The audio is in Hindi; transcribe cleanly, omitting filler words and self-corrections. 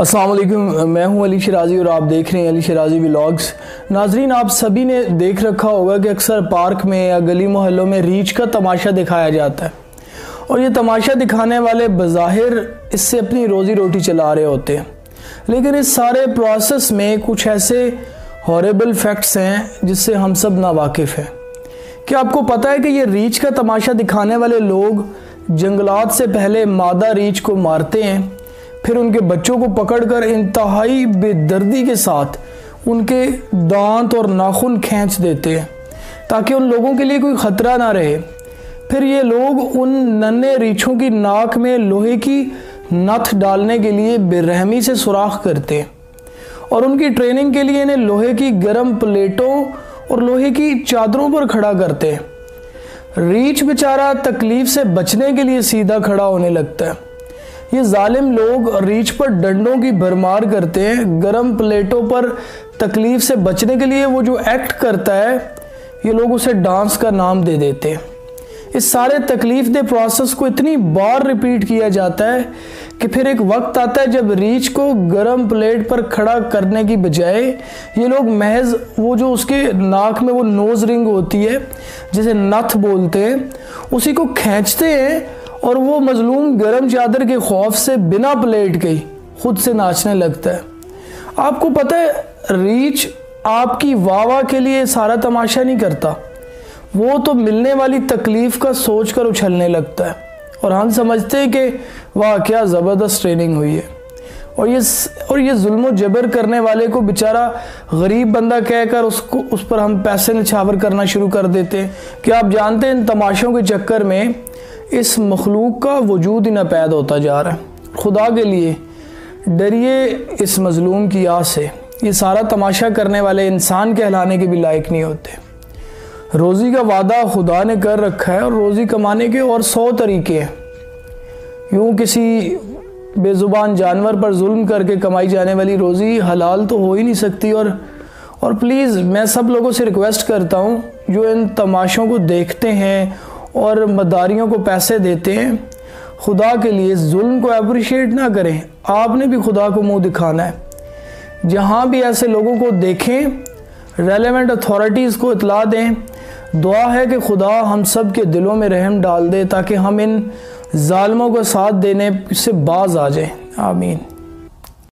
अस्सलाम वालेकुम, मैं हूं अली शराजी और आप देख रहे हैं अली शराजी व्लॉग्स। नाजरीन, आप सभी ने देख रखा होगा कि अक्सर पार्क में या गली मोहल्लों में रीछ का तमाशा दिखाया जाता है और ये तमाशा दिखाने वाले बज़ाहिर इससे अपनी रोज़ी रोटी चला रहे होते हैं, लेकिन इस सारे प्रोसेस में कुछ ऐसे हॉरेबल फैक्ट्स हैं जिससे हम सब नावाकिफ़ हैं। क्या आपको पता है कि ये रीछ का तमाशा दिखाने वाले लोग जंगलात से पहले मादा रीछ को मारते हैं, फिर उनके बच्चों को पकड़कर इंतहाई बेदर्दी के साथ उनके दांत और नाखून खींच देते हैं ताकि उन लोगों के लिए कोई ख़तरा ना रहे। फिर ये लोग उन नन्हे रीछों की नाक में लोहे की नथ डालने के लिए बेरहमी से सुराख करते हैं और उनकी ट्रेनिंग के लिए इन्हें लोहे की गर्म प्लेटों और लोहे की चादरों पर खड़ा करते हैं। रीछ बेचारा तकलीफ से बचने के लिए सीधा खड़ा होने लगता है। ये जालिम लोग रीछ पर डंडों की भरमार करते हैं। गर्म प्लेटों पर तकलीफ से बचने के लिए वो जो एक्ट करता है, ये लोग उसे डांस का नाम दे देते हैं। इस सारे तकलीफ दे प्रोसेस को इतनी बार रिपीट किया जाता है कि फिर एक वक्त आता है जब रीछ को गर्म प्लेट पर खड़ा करने की बजाय ये लोग महज वो जो उसके नाक में वो नोज़ रिंग होती है जिसे नथ बोलते हैं, उसी को खींचते हैं और वो मजलूम गर्म चादर के खौफ से बिना प्लेट के खुद से नाचने लगता है। आपको पता है, रीछ आपकी वाह वाह के लिए सारा तमाशा नहीं करता, वो तो मिलने वाली तकलीफ़ का सोच कर उछलने लगता है और हम समझते हैं कि वाह क्या ज़बरदस्त ट्रेनिंग हुई है। और ये जुल्म जबर करने वाले को बेचारा गरीब बंदा कहकर उसको उस पर हम पैसे निछावर करना शुरू कर देते हैं कि आप जानते हैं इन तमाशों के चक्कर में इस मखलूक का वजूद ही ना पैदा होता जा रहा है। खुदा के लिए डरिए इस मजलूम की याद से, ये सारा तमाशा करने वाले इंसान कहलाने के भी लायक नहीं होते। रोज़ी का वादा खुदा ने कर रखा है और रोज़ी कमाने के और 100 तरीके हैं। यूँ किसी बेज़ुबान जानवर पर जुल्म करके कमाई जाने वाली रोज़ी हलाल तो हो ही नहीं सकती। और प्लीज़ मैं सब लोगों से रिक्वेस्ट करता हूँ जो इन तमाशों को देखते हैं और मदारियों को पैसे देते हैं, खुदा के लिए जुल्म को एप्रिशिएट ना करें। आपने भी खुदा को मुंह दिखाना है। जहाँ भी ऐसे लोगों को देखें, रेलेवेंट अथॉरिटीज़ को इतला दें। दुआ है कि खुदा हम सब के दिलों में रहम डाल दे ताकि हम इन जालिमों का साथ देने से बाज आ जाएं। आमीन।